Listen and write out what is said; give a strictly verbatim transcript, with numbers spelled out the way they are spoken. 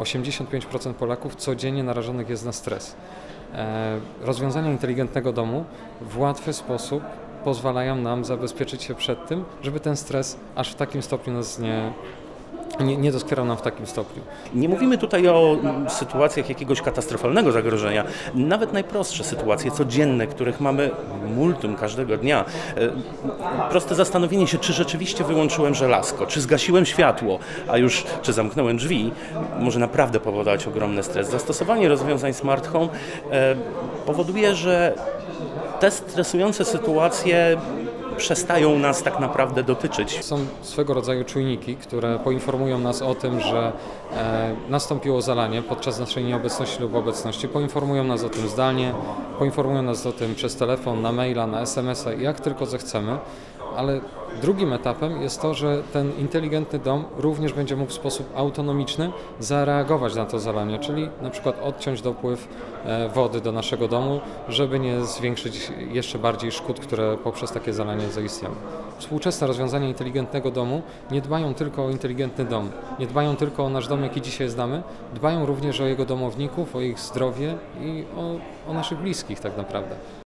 osiemdziesiąt pięć procent Polaków codziennie narażonych jest na stres. Rozwiązania inteligentnego domu w łatwy sposób pozwalają nam zabezpieczyć się przed tym, żeby ten stres aż w takim stopniu nas nie... Nie, nie doskwierał nam w takim stopniu. Nie mówimy tutaj o sytuacjach jakiegoś katastrofalnego zagrożenia. Nawet najprostsze sytuacje codzienne, których mamy multum każdego dnia. Proste zastanowienie się, czy rzeczywiście wyłączyłem żelazko, czy zgasiłem światło, a już czy zamknąłem drzwi, może naprawdę powodować ogromny stres. Zastosowanie rozwiązań Smart Home powoduje, że te stresujące sytuacje przestają nas tak naprawdę dotyczyć. Są swego rodzaju czujniki, które poinformują nas o tym, że e, nastąpiło zalanie podczas naszej nieobecności lub obecności. Poinformują nas o tym zdalnie, poinformują nas o tym przez telefon, na maila, na es em es a, jak tylko zechcemy. Ale drugim etapem jest to, że ten inteligentny dom również będzie mógł w sposób autonomiczny zareagować na to zalanie, czyli na przykład odciąć dopływ wody do naszego domu, żeby nie zwiększyć jeszcze bardziej szkód, które poprzez takie zalanie zaistniały. Współczesne rozwiązania inteligentnego domu nie dbają tylko o inteligentny dom, nie dbają tylko o nasz dom, jaki dzisiaj znamy, dbają również o jego domowników, o ich zdrowie i o, o naszych bliskich tak naprawdę.